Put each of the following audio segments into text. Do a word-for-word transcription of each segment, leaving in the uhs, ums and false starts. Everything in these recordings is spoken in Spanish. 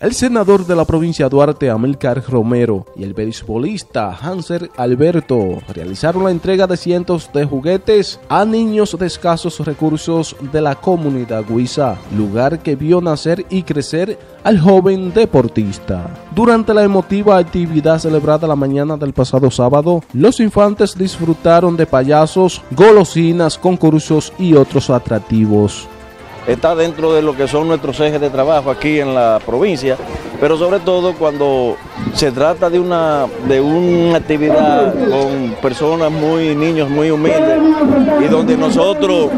El senador de la provincia Duarte, Amílcar Romero, y el beisbolista Hanser Alberto realizaron la entrega de cientos de juguetes a niños de escasos recursos de la comunidad Guisa, lugar que vio nacer y crecer al joven deportista. Durante la emotiva actividad celebrada la mañana del pasado sábado, los infantes disfrutaron de payasos, golosinas, concursos y otros atractivos. Está dentro de lo que son nuestros ejes de trabajo aquí en la provincia, pero sobre todo cuando se trata de una, de una actividad con personas muy, niños muy humildes, y donde nosotros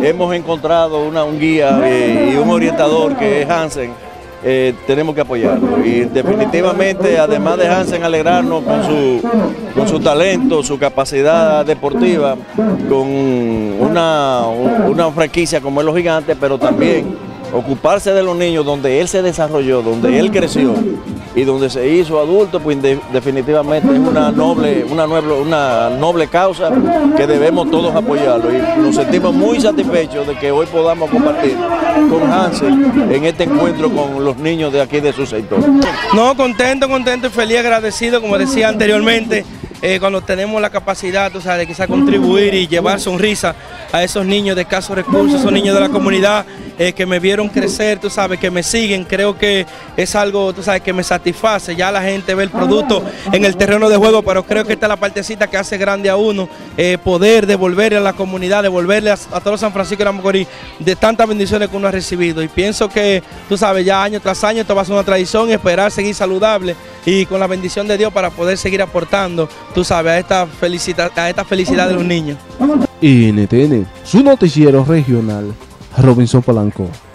hemos encontrado una, un guía eh, y un orientador que es Hansen, eh, tenemos que apoyarlo. Y definitivamente, además de Hansen alegrarnos con su, con su talento, su capacidad deportiva, con una, una franquicia como es Los Gigantes, pero también ocuparse de los niños donde él se desarrolló, donde él creció y donde se hizo adulto, pues definitivamente es una noble, una noble, una noble causa que debemos todos apoyarlo. Y nos sentimos muy satisfechos de que hoy podamos compartir con Hansen en este encuentro con los niños de aquí de su sector. No, contento, contento y feliz, agradecido, como decía anteriormente. Eh, cuando tenemos la capacidad, o sea, de quizá contribuir y llevar sonrisa a esos niños de escasos recursos, esos niños de la comunidad eh, que me vieron crecer, tú sabes, que me siguen, creo que es algo, tú sabes, que me satisface. Ya la gente ve el producto en el terreno de juego, pero creo que esta es la partecita que hace grande a uno, eh, poder devolverle a la comunidad, devolverle a, a todo San Francisco de Macorís de tantas bendiciones que uno ha recibido. Y pienso que, tú sabes, ya año tras año esto va a ser una tradición, esperar seguir saludable y con la bendición de Dios para poder seguir aportando, tú sabes, a esta felicita, a esta felicidad de los niños. N T N, su noticiero regional, Robinson Palanco.